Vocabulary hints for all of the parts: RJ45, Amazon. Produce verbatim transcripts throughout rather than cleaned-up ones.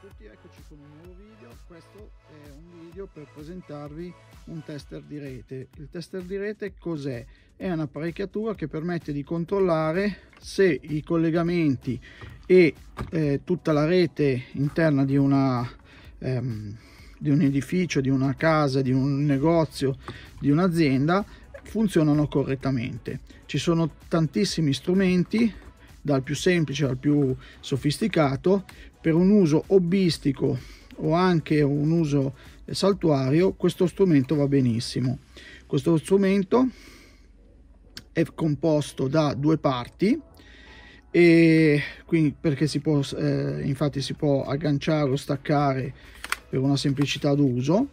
tutti, eccoci con un nuovo video. Questo è un video per presentarvi un tester di rete. Il tester di rete cos'è? È un'apparecchiatura che permette di controllare se i collegamenti e eh, tutta la rete interna di una ehm, di un edificio, di una casa, di un negozio, di un'azienda funzionano correttamente. Ci sono tantissimi strumenti, dal più semplice al più sofisticato, per un uso hobbistico o anche un uso saltuario. Questo strumento va benissimo. Questo strumento è composto da due parti, e quindi perché si può eh, infatti si può agganciare o staccare per una semplicità d'uso,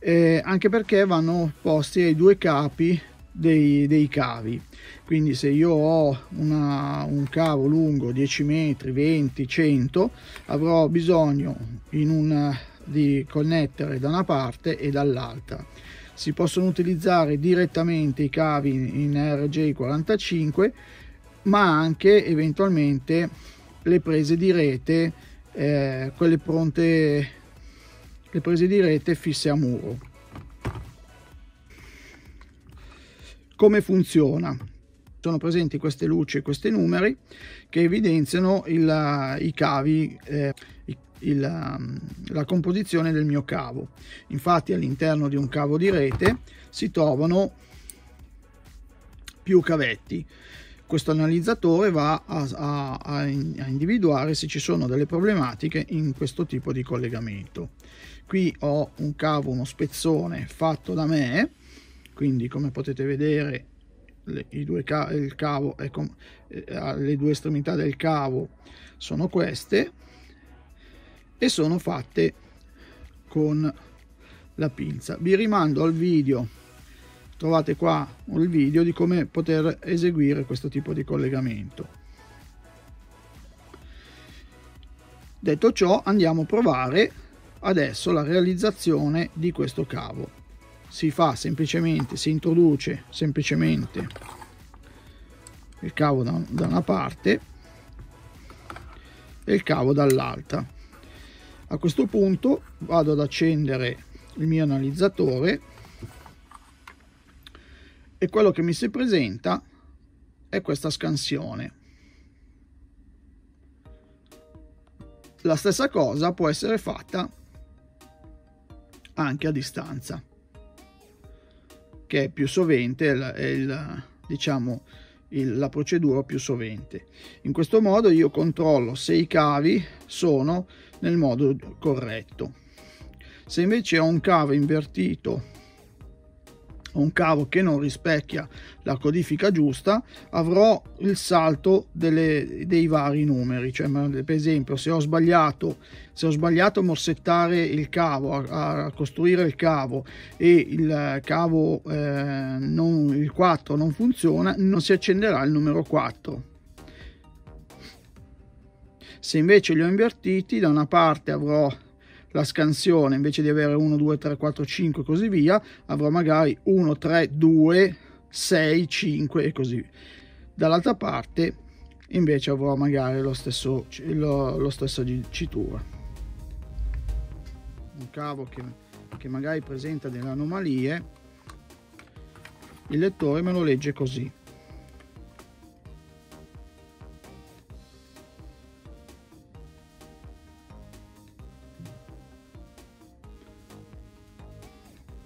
eh, anche perché vanno posti ai due capi Dei, dei cavi. Quindi se io ho una, un cavo lungo dieci metri, venti, cento, avrò bisogno in una, di connettere da una parte e dall'altra. Si possono utilizzare direttamente i cavi in, in R J quarantacinque, ma anche eventualmente le prese di rete, eh, quelle pronte, le prese di rete fisse a muro. Come funziona? Sono presenti queste luci e questi numeri che evidenziano il, i cavi, eh, il, la composizione del mio cavo. Infatti all'interno di un cavo di rete si trovano più cavetti. Questo analizzatore va a, a, a individuare se ci sono delle problematiche in questo tipo di collegamento. Qui ho un cavo, uno spezzone fatto da me. Quindi, come potete vedere, le, i due ca il cavo è eh, le due estremità del cavo sono queste e sono fatte con la pinza. Vi rimando al video, trovate qua il video di come poter eseguire questo tipo di collegamento. Detto ciò, andiamo a provare adesso la realizzazione di questo cavo. Si fa semplicemente, si introduce semplicemente il cavo da, da una parte e il cavo dall'altra. A questo punto vado ad accendere il mio analizzatore e quello che mi si presenta è questa scansione. La stessa cosa può essere fatta anche a distanza, che è più sovente, è, è il, diciamo il, la procedura più sovente. In questo modo io controllo se i cavi sono nel modo corretto. Se invece ho un cavo invertito o un cavo che non rispecchia la codifica giusta, avrò il salto delle, dei vari numeri. Cioè, per esempio, se ho sbagliato se ho sbagliato a morsettare il cavo, a, a costruire il cavo, e il cavo eh, non, il quattro non funziona, non si accenderà il numero quattro. Se invece li ho invertiti, da una parte avrò la scansione, invece di avere uno, due, tre, quattro, cinque e così via, avrò magari uno, tre, due, sei, cinque e così via. Dall'altra parte invece avrò magari lo stesso, lo, lo stesso dicitura. Un cavo che, che magari presenta delle anomalie, il lettore me lo legge così.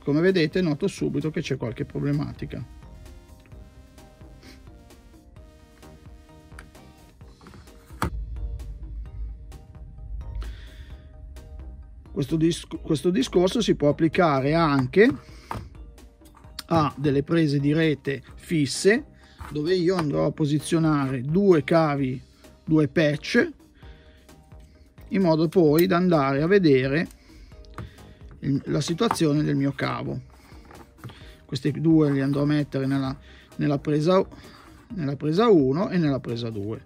Come vedete, noto subito che c'è qualche problematica. Questo, disc- questo discorso si può applicare anche a delle prese di rete fisse, dove io andrò a posizionare due cavi, due patch, in modo poi da andare a vedere la situazione del mio cavo. Questi due li andrò a mettere nella, nella presa nella presa uno e nella presa due,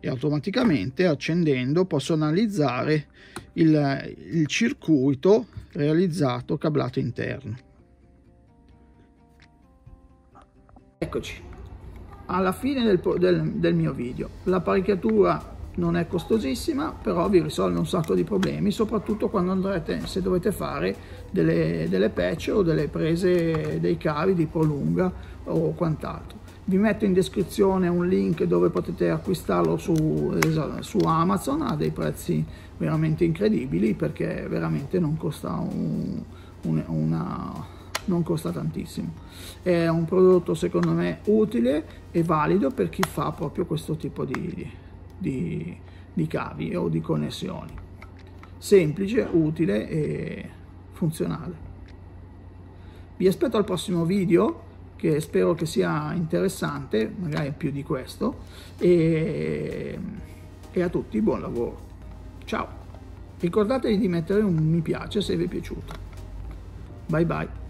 e automaticamente, accendendo, posso analizzare il, il circuito realizzato cablato interno. Eccoci alla fine del, del, del mio video. L'apparecchiatura non è costosissima, però vi risolve un sacco di problemi, soprattutto quando andrete, se dovete fare delle, delle patch o delle prese dei cavi di prolunga o quant'altro. Vi metto in descrizione un link dove potete acquistarlo su, su Amazon a dei prezzi veramente incredibili, perché veramente non costa un, un, una... non costa tantissimo. È un prodotto secondo me utile e valido per chi fa proprio questo tipo di, di, di cavi o di connessioni. Semplice, utile e funzionale. Vi aspetto al prossimo video, che spero che sia interessante, magari più di questo, e, e a tutti buon lavoro. Ciao! Ricordatevi di mettere un mi piace se vi è piaciuto. Bye bye!